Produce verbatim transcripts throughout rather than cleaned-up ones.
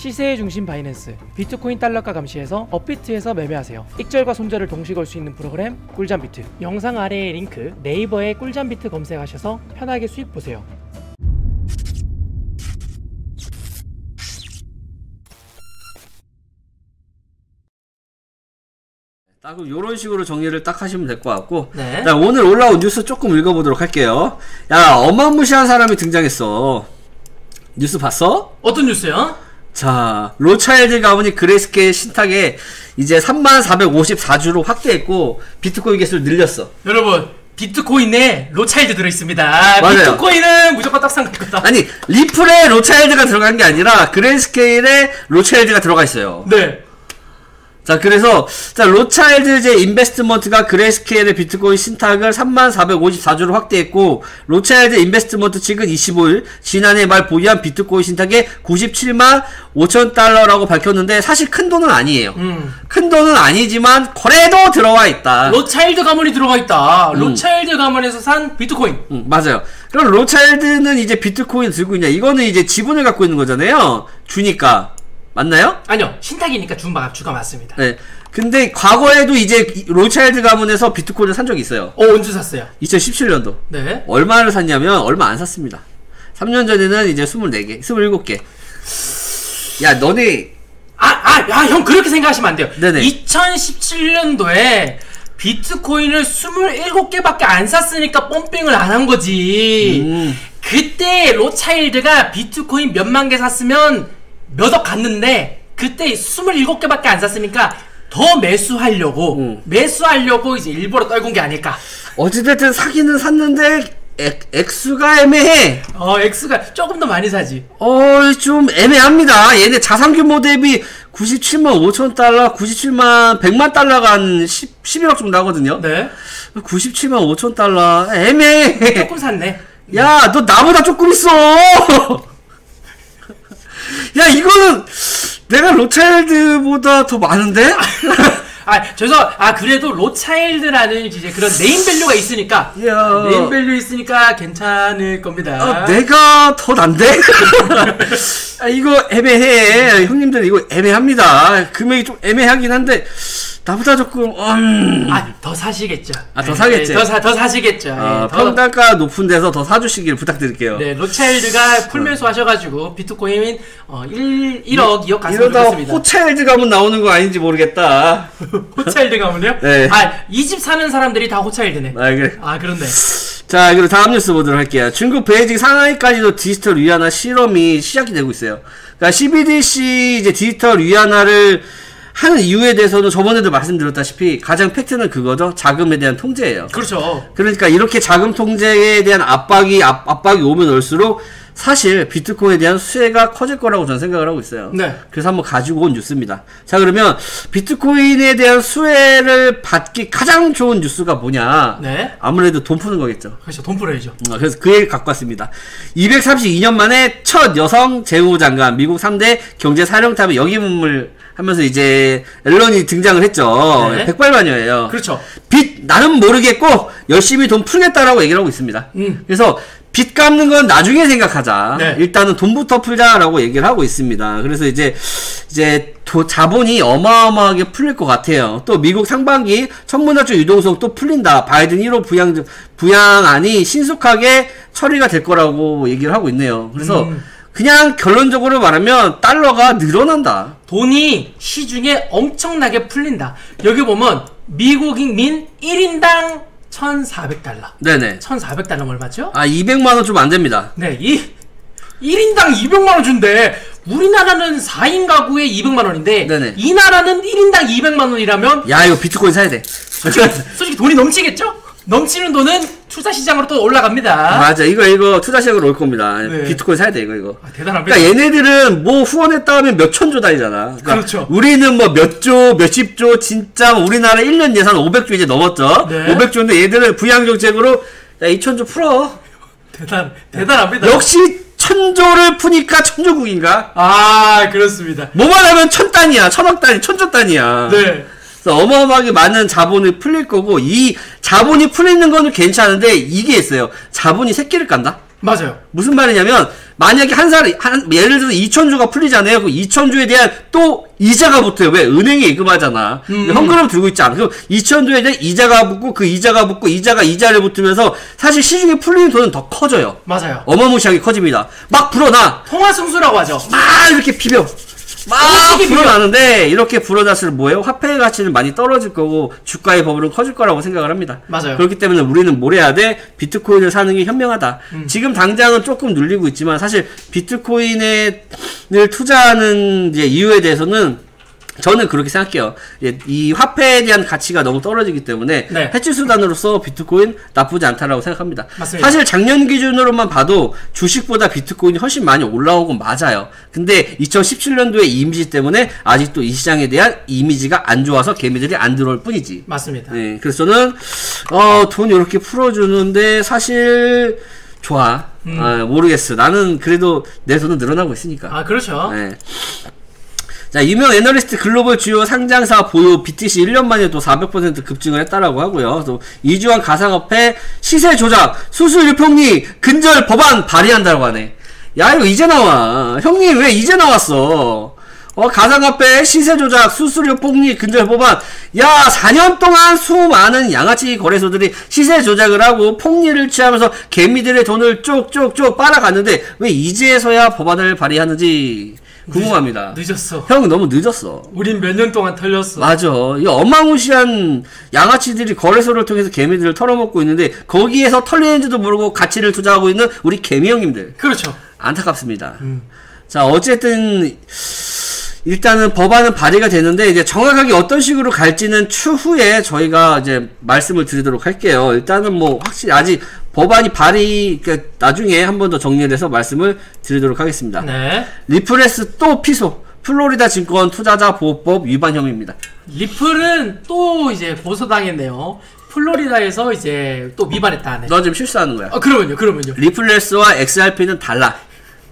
시세의 중심 바이낸스, 비트코인 달러가 감시해서 업비트에서 매매하세요. 익절과 손절을 동시 걸 수 있는 프로그램 꿀잠비트. 영상 아래의 링크 네이버에 꿀잠비트 검색하셔서 편하게 수익 보세요. 딱 요런 식으로 정리를 딱 하시면 될 것 같고, 네. 자, 오늘 올라온 뉴스 조금 읽어보도록 할게요. 야, 어마무시한 사람이 등장했어. 뉴스 봤어? 어떤 뉴스요? 자, 로차일드 가문이 그레이스케일 신탁에 이제 삼만 사백오십사 주로 확대했고 비트코인 개수를 늘렸어. 여러분, 비트코인에 로차일드 들어있습니다. 아, 맞아요. 비트코인은 무조건 딱 상관없다. 아니, 리플에 로차일드가 들어간 게 아니라 그레이스케일에 로차일드가 들어가 있어요. 네. 자, 그래서 자 로차일드제 인베스트먼트가 그레이스케일의 비트코인 신탁을 삼만 사백오십사 주로 확대했고, 로차일드 인베스트먼트 측은 이십오일 지난해 말 보유한 비트코인 신탁에 구십칠만 오천 달러라고 밝혔는데, 사실 큰 돈은 아니에요. 음. 큰 돈은 아니지만 거래도 들어와 있다. 로차일드 가문이 들어가 있다. 음. 로차일드 가문에서 산 비트코인. 음, 맞아요. 그럼 로차일드는 이제 비트코인 들고 있냐? 이거는 이제 지분을 갖고 있는 거잖아요. 주니까. 맞나요? 아니요, 신탁이니까 준 바, 주가 맞습니다. 네. 근데 과거에도 이제 로차일드 가문에서 비트코인을 산 적이 있어요. 어, 언제 샀어요? 이천십칠년도. 네. 얼마를 샀냐면, 얼마 안 샀습니다. 삼 년 전에는 이제 스물네 개, 스물일곱 개. 야, 너네. 아, 아, 야, 형, 그렇게 생각하시면 안 돼요. 네네. 이천십칠년도에 비트코인을 스물일곱 개밖에 안 샀으니까 펌핑을 안 한 거지. 음. 그때 로차일드가 비트코인 몇만 개 샀으면 몇억 갔는데, 그때 스물일곱 개밖에 안 샀으니까 더 매수하려고 음. 매수하려고 이제 일부러 떨군 게 아닐까. 어찌됐든 사기는 샀는데 액, 액수가 애매해. 어, 액수가 조금 더 많이 사지. 어, 좀 애매합니다. 얘네 자산 규모 대비 구십칠만 오천 달러, 구십칠만 백만 달러 간 십일억 정도 하거든요. 네. 구십칠만 오천 달러 애매해. 조금 샀네. 야, 너 나보다 조금 있어. 야, 이거는 내가 로차일드보다 더 많은데? 아, 죄송. 아, 그래도 로차일드라는 이제 그런 네임밸류가 있으니까, 야, 네임밸류 있으니까 괜찮을 겁니다. 아, 내가 더 난데? 아, 이거 애매해. 형님들 이거 애매합니다. 금액이 좀 애매하긴 한데 나보다 조금 음... 아, 더 사시겠죠. 아, 더 사겠지. 네, 더, 사, 더 사시겠죠. 아, 네, 평단가 더... 높은 데서 더 사주시길 부탁드릴게요. 네, 로차일드가 풀매수 하셔가지고 비트코인 어, 일억, 이억 갔으면 이러다 좋겠습니다. 호차일드 가문 나오는 거 아닌지 모르겠다. 호차일드 가문이요? 네. 아, 이 집 사는 사람들이 다 호차일드네. 아, 그래. 아, 그렇네. 자, 그리고 다음 뉴스 보도록 할게요. 중국 베이징 상하이까지도 디지털 위안화 실험이 시작이 되고 있어요. 그러니까 씨비디씨 이제 디지털 위안화를 하는 이유에 대해서는 저번에도 말씀드렸다시피 가장 팩트는 그거죠. 자금에 대한 통제예요. 그렇죠. 그러니까 이렇게 자금 통제에 대한 압박이 압, 압박이 오면 올수록 사실 비트코인에 대한 수혜가 커질 거라고 저는 생각을 하고 있어요. 네. 그래서 한번 가지고 온 뉴스입니다. 자, 그러면 비트코인에 대한 수혜를 받기 가장 좋은 뉴스가 뭐냐? 네. 아무래도 돈 푸는 거겠죠. 그렇죠. 돈 풀어야죠. 그래서 그 얘기를 갖고 왔습니다. 이백삼십이년 만에 첫 여성 재무장관, 미국 삼대 경제 사령탑의 역임을 하면서 이제 앨런이 등장을 했죠. 네. 백발마녀예요. 그렇죠. 빚 나는 모르겠고 열심히 돈 풀겠다라고 얘기를 하고 있습니다. 음. 그래서 빚 갚는 건 나중에 생각하자. 네. 일단은 돈부터 풀자라고 얘기를 하고 있습니다. 그래서 이제 이제 도, 자본이 어마어마하게 풀릴 것 같아요. 또 미국 상반기 천문학적 유동성 또 풀린다. 바이든 일호 부양 부양안이 신속하게 처리가 될 거라고 얘기를 하고 있네요. 그래서 음. 그냥 결론적으로 말하면 달러가 늘어난다. 돈이 시중에 엄청나게 풀린다. 여기 보면 미국인 일 인당 천사백 달러. 네네. 천사백 달러면 얼마죠? 아, 이백만 원 좀 안됩니다. 네. 이 일 인당 이백만 원 준대. 우리나라는 사인 가구에 이백만 원인데 네네. 이 나라는 일 인당 이백만 원이라면 야, 이거 비트코인 사야 돼. 솔직히, 솔직히 돈이 넘치겠죠? 넘치는 돈은 투자시장으로 또 올라갑니다. 아, 맞아. 이거 이거 투자시장으로 올 겁니다. 네. 비트코인 사야 돼, 이거 이거. 아, 대단합니다. 그러니까 얘네들은 뭐 후원했다 하면 몇천조 단위잖아. 그러니까 그렇죠. 우리는 뭐 몇조, 몇십조, 진짜 우리나라 일 년 예산 오백조 이제 넘었죠. 네. 오백조인데 얘들은 부양정책으로 야, 이천조 풀어. 대단 대단합니다. 역시 천조를 푸니까 천조국인가? 아, 그렇습니다. 뭐만 하면 천 단위야, 천억 단위, 천조 단위야. 네. 그래서 어마어마하게 많은 자본이 풀릴 거고, 이 자본이 풀리는 거는 괜찮은데 이게 있어요. 자본이 새끼를 깐다? 맞아요. 무슨 말이냐면 만약에 한 사람, 한, 예를 들어서 이천 조가 풀리잖아요. 그럼 이천 조에 대한 또 이자가 붙어요. 왜? 은행에 예금하잖아. 음. 현금을 들고 있지 않아. 그럼 이천 조에 대한 이자가 붙고, 그 이자가 붙고, 이자가 이자를 붙으면서 사실 시중에 풀리는 돈은 더 커져요. 맞아요. 어마무시하게 커집니다. 막 불어나. 통화승수라고 하죠. 막 이렇게 비벼. 막 불어나는데 이렇게 불어났을 뭐예요? 화폐의 가치는 많이 떨어질 거고 주가의 버블은 커질 거라고 생각을 합니다. 맞아요. 그렇기 때문에 우리는 뭘 해야 돼? 비트코인을 사는 게 현명하다. 음. 지금 당장은 조금 눌리고 있지만 사실 비트코인을 투자하는 이제 이유에 대해서는 저는 그렇게 생각해요. 이 화폐에 대한 가치가 너무 떨어지기 때문에 네. 해치 수단으로서 비트코인 나쁘지 않다라고 생각합니다. 맞습니다. 사실 작년 기준으로만 봐도 주식보다 비트코인이 훨씬 많이 올라오고 맞아요. 근데 이천십칠 년도의 이미지 때문에 아직도 이 시장에 대한 이미지가 안 좋아서 개미들이 안 들어올 뿐이지. 맞습니다. 네, 그래서 저는 어, 돈 이렇게 풀어주는데 사실 좋아. 음. 아, 모르겠어. 나는 그래도 내 돈은 늘어나고 있으니까. 아 그렇죠. 네. 자, 유명 애널리스트 글로벌 주요 상장사 보유 비티씨 일 년 만에 또 사백 퍼센트 급증을 했다라고 하고요. 또 이주환 가상화폐 시세 조작 수수 일평리 근절 법안 발의한다라고 하네. 야 이거 이제 나와. 형님 왜 이제 나왔어? 어, 가상화폐 시세 조작 수수료 폭리 근절 법안. 야 사 년 동안 수많은 양아치 거래소들이 시세 조작을 하고 폭리를 취하면서 개미들의 돈을 쪽쪽쪽 빨아갔는데 왜 이제서야 법안을 발의하는지 궁금합니다. 늦, 늦었어. 형 너무 늦었어. 우린 몇 년 동안 털렸어. 맞아. 이 어마무시한 양아치들이 거래소를 통해서 개미들을 털어먹고 있는데 거기에서 털리는지도 모르고 가치를 투자하고 있는 우리 개미 형님들. 그렇죠. 안타깝습니다. 음. 자 어쨌든 일단은 법안은 발의가 되는데 이제 정확하게 어떤 식으로 갈지는 추후에 저희가 이제 말씀을 드리도록 할게요. 일단은 뭐 확실히 아직 법안이 발의, 그러니까 나중에 한 번 더 정리를 해서 말씀을 드리도록 하겠습니다. 네. 리플레스 또 피소. 플로리다 증권 투자자 보호법 위반 혐의입니다. 리플은 또 이제 고소당했네요. 플로리다에서 이제 또 위반했다 하네. 너 지금 실수하는 거야. 어, 그러면요, 그러면요. 리플레스와 엑스알피는 달라.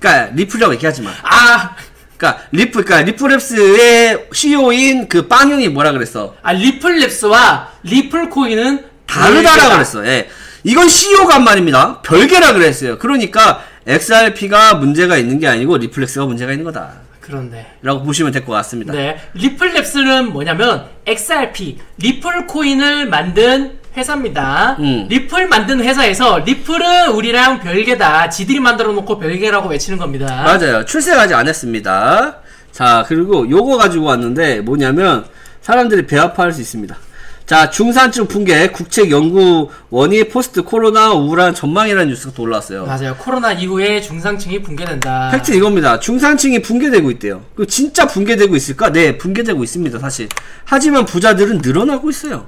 그러니까 리플이라고 얘기하지 마. 아. 그니까, 리플, 그니까, 리플랩스의 씨이오인 그 빵형이 뭐라 그랬어? 아, 리플랩스와 리플코인은 다르다라고 그랬어. 예. 이건 씨이오가 말입니다. 별개라 그랬어요. 그러니까, 엑스알피가 문제가 있는 게 아니고, 리플랩스가 문제가 있는 거다. 그런데. 라고 보시면 될 것 같습니다. 네. 리플랩스는 뭐냐면, 엑스알피, 리플코인을 만든 회사입니다. 음. 리플 만든 회사에서 리플은 우리랑 별개다. 지들이 만들어 놓고 별개라고 외치는 겁니다. 맞아요. 출세가 아직 안 했습니다. 자 그리고 요거 가지고 왔는데 뭐냐면 사람들이 배 아파할 수 있습니다. 자 중산층 붕괴 국책연구원이 포스트 코로나 우울한 전망이라는 뉴스가 또 올라왔어요. 맞아요. 코로나 이후에 중산층이 붕괴된다. 팩트 이겁니다. 중산층이 붕괴되고 있대요. 그 진짜 붕괴되고 있을까? 네 붕괴되고 있습니다. 사실. 하지만 부자들은 늘어나고 있어요.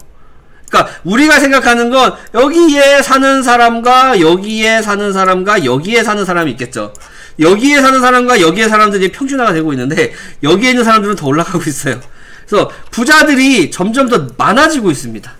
그러니까 우리가 생각하는 건 여기에 사는 사람과 여기에 사는 사람과 여기에 사는 사람이 있겠죠. 여기에 사는 사람과 여기에 사람들이 평준화가 되고 있는데 여기에 있는 사람들은 더 올라가고 있어요. 그래서 부자들이 점점 더 많아지고 있습니다.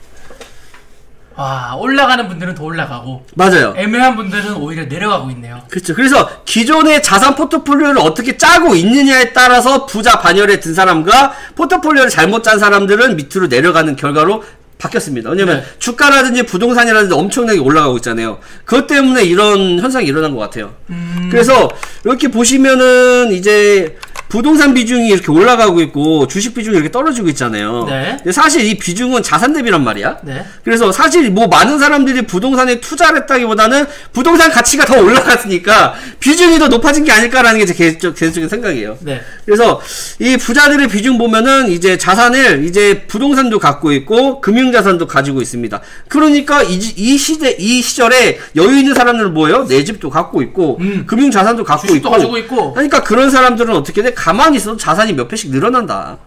와 올라가는 분들은 더 올라가고 맞아요. 애매한 분들은 오히려 내려가고 있네요. 그렇죠. 그래서 기존의 자산 포트폴리오를 어떻게 짜고 있느냐에 따라서 부자 반열에 든 사람과 포트폴리오를 잘못 짠 사람들은 밑으로 내려가는 결과로 바뀌었습니다. 왜냐면 네. 주가라든지 부동산이라든지 엄청나게 올라가고 있잖아요. 그것 때문에 이런 현상이 일어난 것 같아요. 음... 그래서 이렇게 보시면은 이제 부동산 비중이 이렇게 올라가고 있고 주식 비중이 이렇게 떨어지고 있잖아요. 네. 근데 사실 이 비중은 자산 대비란 말이야. 네. 그래서 사실 뭐 많은 사람들이 부동산에 투자를 했다기보다는 부동산 가치가 더 올라갔으니까 비중이 더 높아진 게 아닐까라는 게 제 개인적, 개인적인 생각이에요. 네. 그래서 이 부자들의 비중 보면은 이제 자산을 이제 부동산도 갖고 있고 금융자산도 가지고 있습니다. 그러니까 이, 이 시대 이 시절에 여유 있는 사람들은 뭐예요? 내 집도 갖고 있고 음. 금융자산도 갖고 있고. 가지고 있고. 그러니까 그런 사람들은 어떻게 돼? 가만히 있어도 자산이 몇 배씩 늘어난다.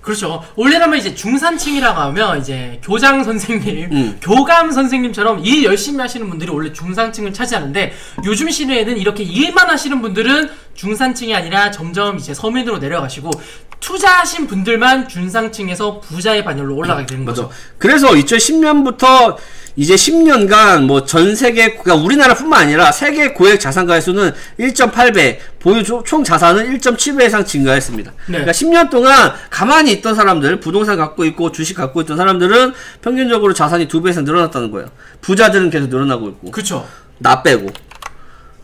그렇죠. 원래라면 이제 중산층이라고 하면 이제 교장 선생님, 음. 교감 선생님처럼 일 열심히 하시는 분들이 원래 중산층을 차지하는데 요즘 시대에는 이렇게 일만 하시는 분들은 중산층이 아니라 점점 이제 서민으로 내려가시고 투자하신 분들만 중산층에서 부자의 반열로 올라가게 되는 거죠. 맞아. 그래서 이천십 년부터 이제 십 년간 뭐 전 세계, 그러니까 우리나라뿐만 아니라 세계 고액 자산가의 수는 일 점 팔 배, 보유 총 자산은 일 점 칠 배 이상 증가했습니다. 네. 그러니까 십 년 동안 가만히 있던 사람들, 부동산 갖고 있고 주식 갖고 있던 사람들은 평균적으로 자산이 두 배 이상 늘어났다는 거예요. 부자들은 계속 늘어나고 있고. 그렇죠. 나 빼고.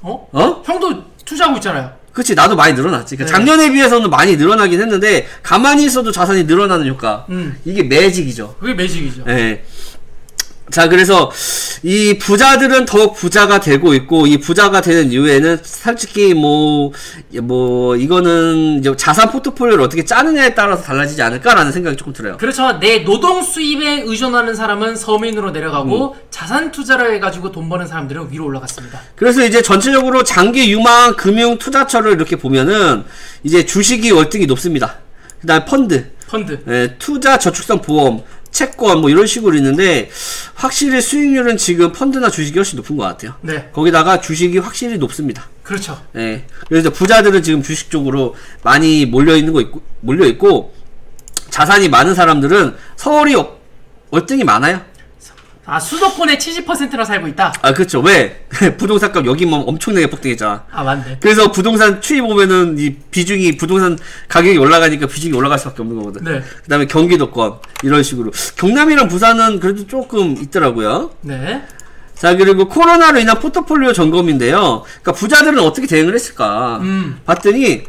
어? 어? 형도 투자하고 있잖아요. 그치, 나도 많이 늘어났지. 그러니까 네. 작년에 비해서는 많이 늘어나긴 했는데 가만히 있어도 자산이 늘어나는 효과. 음. 이게 매직이죠. 그게 매직이죠. 네. 자, 그래서 이 부자들은 더욱 부자가 되고 있고, 이 부자가 되는 이유에는 솔직히 뭐뭐 뭐 이거는 이제 자산 포트폴리오를 어떻게 짜느냐에 따라서 달라지지 않을까라는 생각이 조금 들어요. 그렇죠. 내 노동 수입에 의존하는 사람은 서민으로 내려가고 음. 자산 투자를 해가지고 돈 버는 사람들은 위로 올라갔습니다. 그래서 이제 전체적으로 장기 유망 금융 투자처를 이렇게 보면은 이제 주식이 월등히 높습니다. 그다음 펀드, 펀드, 예, 투자 저축성 보험, 채권 뭐 이런 식으로 있는데, 확실히 수익률은 지금 펀드나 주식이 훨씬 높은 것 같아요. 네. 거기다가 주식이 확실히 높습니다. 그렇죠. 네. 그래서 부자들은 지금 주식 쪽으로 많이 몰려 있는 거 있고, 몰려 있고 자산이 많은 사람들은 서울이 월등히 많아요. 아, 수도권의 칠십 퍼센트나 살고 있다. 아, 그렇죠. 왜? 부동산 값 여기 뭐 엄청나게 폭등했잖아. 아, 맞네. 그래서 부동산 추이 보면은 이 비중이, 부동산 가격이 올라가니까 비중이 올라갈 수밖에 없는 거거든. 네. 그다음에 경기도권 이런 식으로 경남이랑 부산은 그래도 조금 있더라고요. 네. 자, 그리고 코로나로 인한 포트폴리오 점검인데요. 그러니까 부자들은 어떻게 대응을 했을까? 음. 봤더니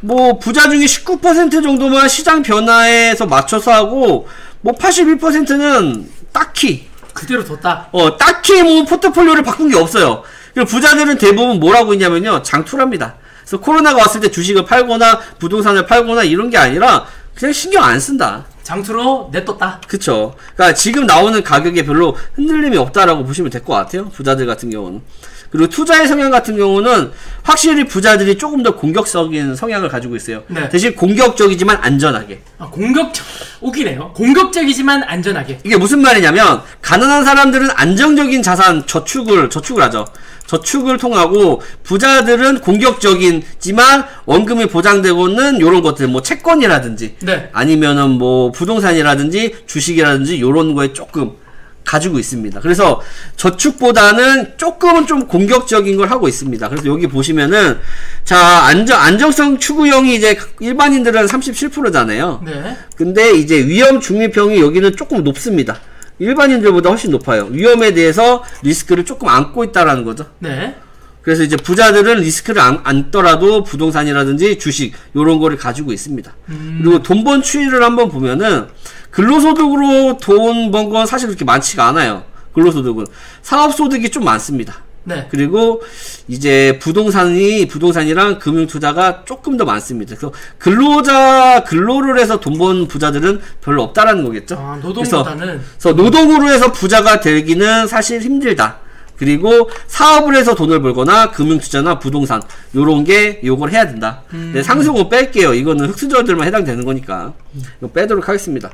뭐 부자 중에 십구 퍼센트 정도만 시장 변화에서 맞춰서 하고, 뭐 팔십일 퍼센트는 딱히 그대로 뒀다. 어, 딱히 뭐 포트폴리오를 바꾼 게 없어요. 그리고 부자들은 대부분 뭐라고 있냐면요, 장투랍니다. 그래서 코로나가 왔을 때 주식을 팔거나 부동산을 팔거나 이런 게 아니라 그냥 신경 안 쓴다. 장투로 내뒀다. 그쵸. 그러니까 지금 나오는 가격에 별로 흔들림이 없다라고 보시면 될 것 같아요, 부자들 같은 경우는. 그리고 투자의 성향 같은 경우는 확실히 부자들이 조금 더 공격적인 성향을 가지고 있어요. 네. 대신 공격적이지만 안전하게. 아, 공격적, 웃기네요. 공격적이지만 안전하게. 이게 무슨 말이냐면, 가난한 사람들은 안정적인 자산 저축을, 저축을 하죠. 저축을 통하고, 부자들은 공격적이지만 원금이 보장되고는 요런 것들, 뭐 채권이라든지, 네. 아니면은 뭐 부동산이라든지 주식이라든지 요런 거에 조금 가지고 있습니다. 그래서 저축보다는 조금은 좀 공격적인 걸 하고 있습니다. 그래서 여기 보시면은, 자, 안정, 안정성 추구형이 이제 일반인들은 삼십칠 퍼센트잖아요. 네. 근데 이제 위험 중립형이 여기는 조금 높습니다. 일반인들보다 훨씬 높아요. 위험에 대해서 리스크를 조금 안고 있다라는 거죠. 네. 그래서 이제 부자들은 리스크를 안, 안더라도 부동산이라든지 주식 요런 거를 가지고 있습니다. 음. 그리고 돈 번 추이를 한번 보면은, 근로소득으로 돈 번 건 사실 그렇게 많지가 않아요. 근로소득은 사업소득이 좀 많습니다. 네. 그리고 이제 부동산이, 부동산이랑 금융투자가 조금 더 많습니다. 그래서 근로자, 근로를 해서 돈 번 부자들은 별로 없다라는 거겠죠. 아, 노동보다는. 그래서, 그래서 노동으로 해서 부자가 되기는 사실 힘들다. 그리고 사업을 해서 돈을 벌거나 금융투자나 부동산 요런 게 요걸 해야 된다. 음. 네, 상승은 뺄게요. 이거는 흑수저들만 해당되는 거니까 이거 빼도록 하겠습니다.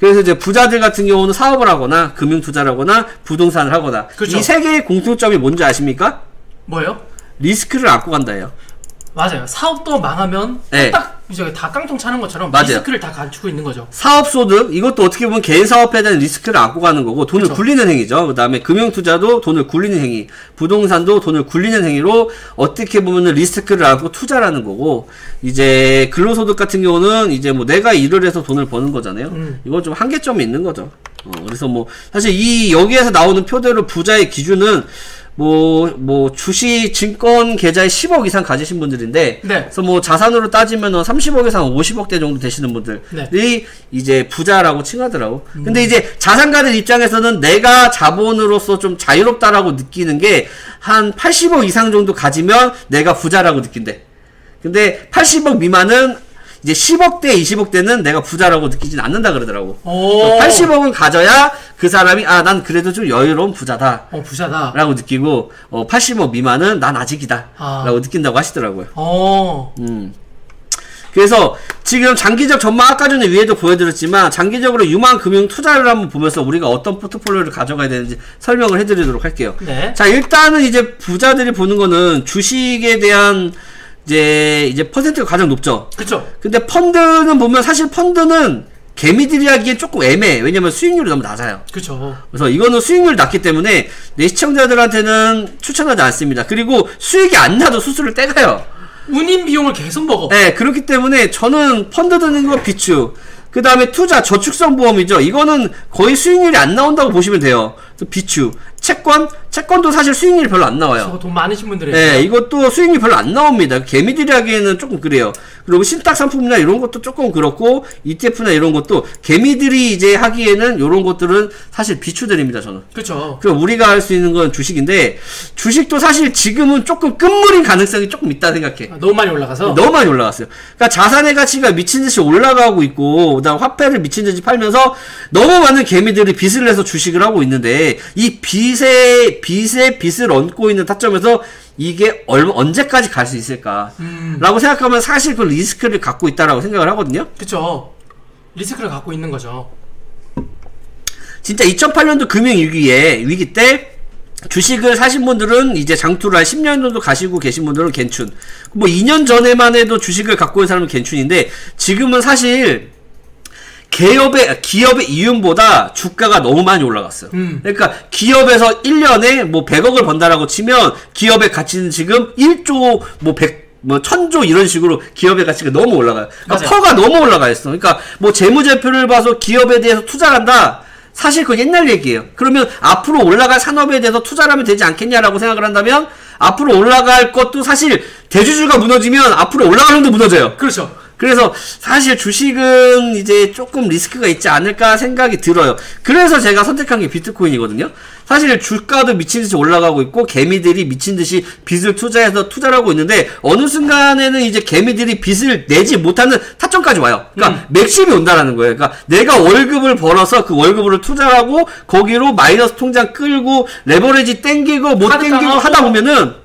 그래서 이제 부자들 같은 경우는 사업을 하거나 금융투자를 하거나 부동산을 하거나, 그렇죠. 이 세 개의 공통점이 뭔지 아십니까? 뭐요? 리스크를 안고 간다예요. 맞아요. 사업도 망하면 네. 딱 이제 다 깡통 차는 것처럼 맞아요. 리스크를 다 갖추고 있는 거죠. 사업소득 이것도 어떻게 보면 개인 사업에 대한 리스크를 안고 가는 거고, 돈을 그쵸. 굴리는 행위죠. 그 다음에 금융투자도 돈을 굴리는 행위, 부동산도 돈을 굴리는 행위로 어떻게 보면 리스크를 안고 투자라는 거고, 이제 근로소득 같은 경우는 이제 뭐 내가 일을 해서 돈을 버는 거잖아요. 음. 이건 좀 한계점이 있는 거죠. 어, 그래서 뭐 사실 이 여기에서 나오는 표대로 부자의 기준은 뭐, 뭐, 주식, 증권 계좌에 십억 이상 가지신 분들인데, 네. 그래서 뭐 자산으로 따지면 삼십억 이상 오십억대 정도 되시는 분들이 네. 이제 부자라고 칭하더라고. 음. 근데 이제 자산가들 입장에서는 내가 자본으로서 좀 자유롭다라고 느끼는 게 한 팔십억 이상 정도 가지면 내가 부자라고 느낀대. 근데 팔십억 미만은 이제 십억대, 이십억대는 내가 부자라고 느끼진 않는다 그러더라고. 팔십억은 가져야 그 사람이, 아, 난 그래도 좀 여유로운 부자다. 어, 부자다. 라고 느끼고, 어, 팔십억 미만은 난 아직이다. 아. 라고 느낀다고 하시더라고요. 어. 음. 그래서 지금 장기적 전망 아까 전에 위에도 보여드렸지만, 장기적으로 유망 금융 투자를 한번 보면서 우리가 어떤 포트폴리오를 가져가야 되는지 설명을 해드리도록 할게요. 네. 자, 일단은 이제 부자들이 보는 거는 주식에 대한 이제, 이제, 퍼센트가 가장 높죠? 그쵸. 근데 펀드는 보면, 사실 펀드는 개미들이 하기에 조금 애매해. 왜냐면 수익률이 너무 낮아요. 그쵸. 그래서 이거는 수익률이 낮기 때문에 내 시청자들한테는 추천하지 않습니다. 그리고 수익이 안 나도 수수료를 떼가요. 운임 비용을 계속 먹어. 네, 그렇기 때문에 저는 펀드 드는 거 비추. 그 다음에 투자, 저축성 보험이죠. 이거는 거의 수익률이 안 나온다고 보시면 돼요. 비추. 채권, 채권도 사실 수익률이 별로 안 나와요. 돈 많으신 분들이. 네, 이것도 수익률이 별로 안 나옵니다. 개미들이 하기에는 조금 그래요. 그리고 신탁 상품이나 이런 것도 조금 그렇고, 이티에프나 이런 것도 개미들이 이제 하기에는 이런 것들은 사실 비추드립니다, 저는. 그렇죠. 그럼 우리가 할 수 있는 건 주식인데, 주식도 사실 지금은 조금 끝물인 가능성이 조금 있다 생각해. 아, 너무 많이 올라가서? 너무 많이 올라갔어요. 그러니까 자산의 가치가 미친 듯이 올라가고 있고, 그다음 화폐를 미친 듯이 팔면서 너무 많은 개미들이 빚을 내서 주식을 하고 있는데, 이 빚에 빚에 빚을 얹고 있는 타점에서 이게 얼마, 언제까지 갈 수 있을까라고 음. 생각하면 사실 그 리스크를 갖고 있다라고 생각을 하거든요. 그쵸. 리스크를 갖고 있는 거죠. 진짜 이천팔 년도 금융위기에, 위기 때, 주식을 사신 분들은 이제 장투를 한 십 년 정도 가시고 계신 분들은 괜춘. 뭐 이 년 전에만 해도 주식을 갖고 있는 사람은 괜춘인데, 지금은 사실, 기업의, 기업의 이윤보다 주가가 너무 많이 올라갔어요. 음. 그러니까 기업에서 일 년에 뭐 백억을 번다라고 치면 기업의 가치는 지금 일조, 뭐 백, 뭐 천조 이런 식으로 기업의 가치가 너무 올라가요. 그러니까 퍼가 너무 올라가 있어. 그러니까 뭐 재무제표를 봐서 기업에 대해서 투자를 한다? 사실 그건 옛날 얘기예요. 그러면 앞으로 올라갈 산업에 대해서 투자를 하면 되지 않겠냐라고 생각을 한다면, 앞으로 올라갈 것도 사실 대주주가 무너지면 앞으로 올라가는 것도 무너져요. 그렇죠. 그래서 사실 주식은 이제 조금 리스크가 있지 않을까 생각이 들어요. 그래서 제가 선택한 게 비트코인이거든요. 사실 주가도 미친듯이 올라가고 있고, 개미들이 미친듯이 빚을 투자해서 투자를 하고 있는데, 어느 순간에는 이제 개미들이 빚을 내지 못하는 타점까지 와요. 그러니까 음. 맥심이 온다라는 거예요. 그러니까 내가 월급을 벌어서 그 월급으로 투자하고 거기로 마이너스 통장 끌고 레버리지 땡기고 못 땡기고 하다 보면은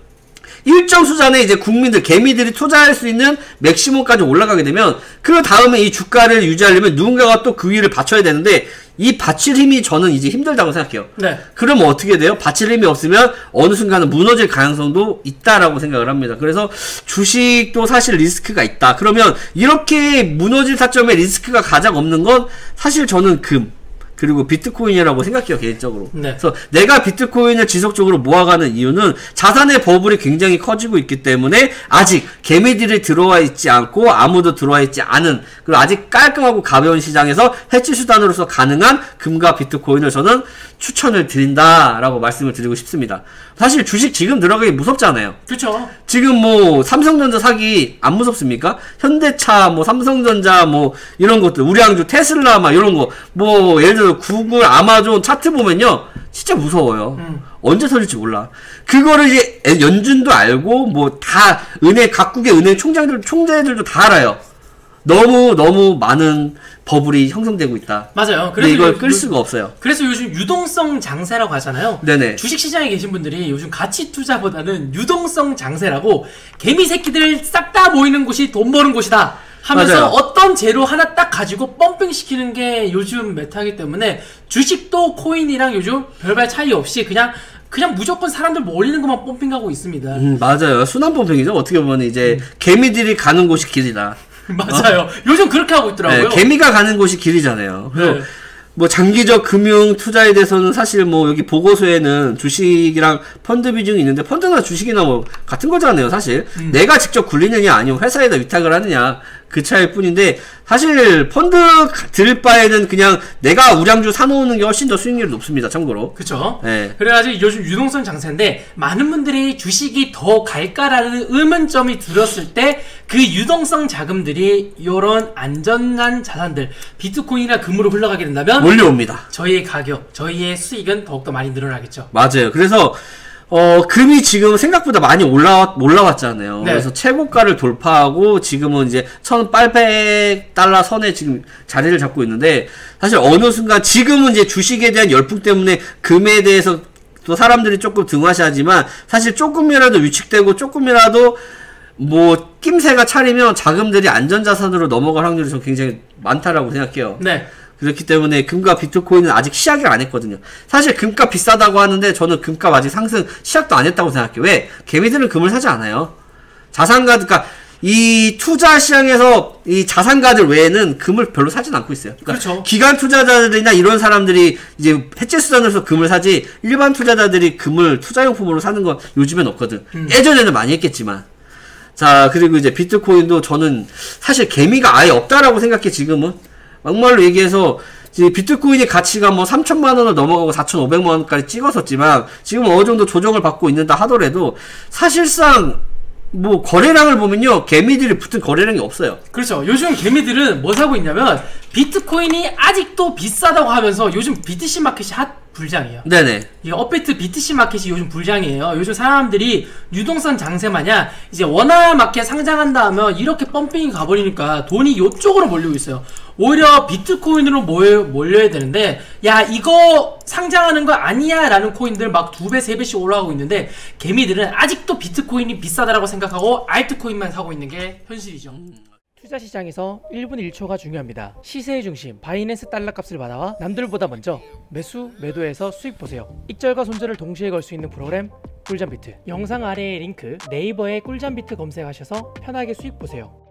일정 수준의 이제 국민들, 개미들이 투자할 수 있는 맥시멈까지 올라가게 되면, 그 다음에 이 주가를 유지하려면 누군가가 또 그 위를 받쳐야 되는데, 이 받칠 힘이 저는 이제 힘들다고 생각해요. 네. 그럼 어떻게 돼요? 받칠 힘이 없으면 어느 순간은 무너질 가능성도 있다라고 생각을 합니다. 그래서 주식도 사실 리스크가 있다. 그러면 이렇게 무너질 타점에 리스크가 가장 없는 건 사실 저는 금. 그리고 비트코인이라고 생각해요, 개인적으로. 네. 그래서 내가 비트코인을 지속적으로 모아가는 이유는 자산의 버블이 굉장히 커지고 있기 때문에 아직 개미들이 들어와 있지 않고 아무도 들어와 있지 않은, 그리고 아직 깔끔하고 가벼운 시장에서 해치 수단으로서 가능한 금과 비트코인을 저는 추천을 드린다라고 말씀을 드리고 싶습니다. 사실 주식 지금 들어가기 무섭잖아요. 그렇죠. 지금 뭐 삼성전자 사기 안 무섭습니까? 현대차, 뭐 삼성전자, 뭐 이런 것들, 우량주, 테슬라 막 이런 거, 뭐 예를 들어 구글, 아마존 차트 보면요 진짜 무서워요. 음. 언제 터질지 몰라. 그거를 이제 연준도 알고, 뭐 다 은행, 각국의 은행 총장들, 총재들도 다 알아요. 너무 너무 많은 버블이 형성되고 있다. 맞아요. 그래서 이걸 요, 끌 수가 없어요. 그래서 요즘 유동성 장세라고 하잖아요. 네네. 주식시장에 계신 분들이 요즘 가치 투자보다는 유동성 장세라고, 개미 새끼들 싹 다 모이는 곳이 돈 버는 곳이다 하면서 맞아요. 어떤 재료 하나 딱 가지고 펌핑 시키는 게 요즘 메타이기 때문에, 주식도 코인이랑 요즘 별발 차이 없이 그냥 그냥 무조건 사람들 몰리는 것만 펌핑하고 있습니다. 음, 맞아요. 순환 펌핑이죠. 어떻게 보면 이제 음. 개미들이 가는 곳이 길이다. 맞아요. 어? 요즘 그렇게 하고 있더라고요. 네, 개미가 가는 곳이 길이잖아요. 네. 뭐 장기적 금융 투자에 대해서는 사실 뭐 여기 보고서에는 주식이랑 펀드 비중이 있는데, 펀드나 주식이나 뭐 같은 거잖아요, 사실. 음. 내가 직접 굴리느냐 아니면 회사에다 위탁을 하느냐, 그 차이일 뿐인데, 사실 펀드 들 바에는 그냥 내가 우량주 사놓는 게 훨씬 더 수익률이 높습니다, 참고로. 그쵸. 네. 그래가지고 요즘 유동성 장세인데, 많은 분들이 주식이 더 갈까라는 의문점이 들었을 때, 그 유동성 자금들이 이런 안전한 자산들, 비트코인이나 금으로 흘러가게 된다면 몰려옵니다. 저희의 가격, 저희의 수익은 더욱더 많이 늘어나겠죠. 맞아요. 그래서 어 금이 지금 생각보다 많이 올라 올라왔잖아요. 네. 그래서 최고가를 돌파하고 지금은 이제 천팔백 달러 선에 지금 자리를 잡고 있는데, 사실 어느 순간 지금은 이제 주식에 대한 열풍 때문에 금에 대해서 또 사람들이 조금 등하시하지만, 사실 조금이라도 위축되고 조금이라도 뭐 낌새가 차리면 자금들이 안전자산으로 넘어갈 확률이 좀 굉장히 많다라고 생각해요. 네. 그렇기 때문에 금과 비트코인은 아직 시작을 안 했거든요. 사실 금값 비싸다고 하는데 저는 금값 아직 상승 시작도 안 했다고 생각해요. 왜? 개미들은 금을 사지 않아요. 자산가, 그러니까 이 투자 시장에서 이 자산가들 외에는 금을 별로 사진 않고 있어요. 그러니까 그렇죠. 기관 투자자들이나 이런 사람들이 이제 해체 수단으로서 금을 사지, 일반 투자자들이 금을 투자용품으로 사는 건 요즘엔 없거든. 음. 예전에는 많이 했겠지만. 자, 그리고 이제 비트코인도 저는 사실 개미가 아예 없다라고 생각해, 지금은. 막말로 얘기해서 비트코인의 가치가 뭐 삼천만 원을 넘어가고 사천오백만 원까지 찍었었지만 지금 어느정도 조정을 받고 있는다 하더라도 사실상 뭐 거래량을 보면요, 개미들이 붙은 거래량이 없어요. 그렇죠. 요즘 개미들은 뭐 사고 있냐면 비트코인이 아직도 비싸다고 하면서 요즘 비티씨 마켓이 핫 불장이에요. 네네. 이 업비트 비티씨 마켓이 요즘 불장이에요. 요즘 사람들이 유동성 장세 마냥 이제 원화 마켓 상장한다 하면 이렇게 펌핑이 가버리니까 돈이 요쪽으로 몰리고 있어요. 오히려 비트코인으로 몰, 몰려야 되는데, 야 이거 상장하는 거 아니야 라는 코인들 막 두 배, 세 배씩 올라가고 있는데 개미들은 아직도 비트코인이 비싸다라고 생각하고 알트코인만 사고 있는 게 현실이죠. 투자 시장에서 일 분 일 초가 중요합니다. 시세의 중심 바이낸스 달러값을 받아와 남들보다 먼저 매수, 매도해서 수익 보세요. 익절과 손절을 동시에 걸 수 있는 프로그램 꿀잠비트. 영상 아래의 링크 네이버에 꿀잠비트 검색하셔서 편하게 수익 보세요.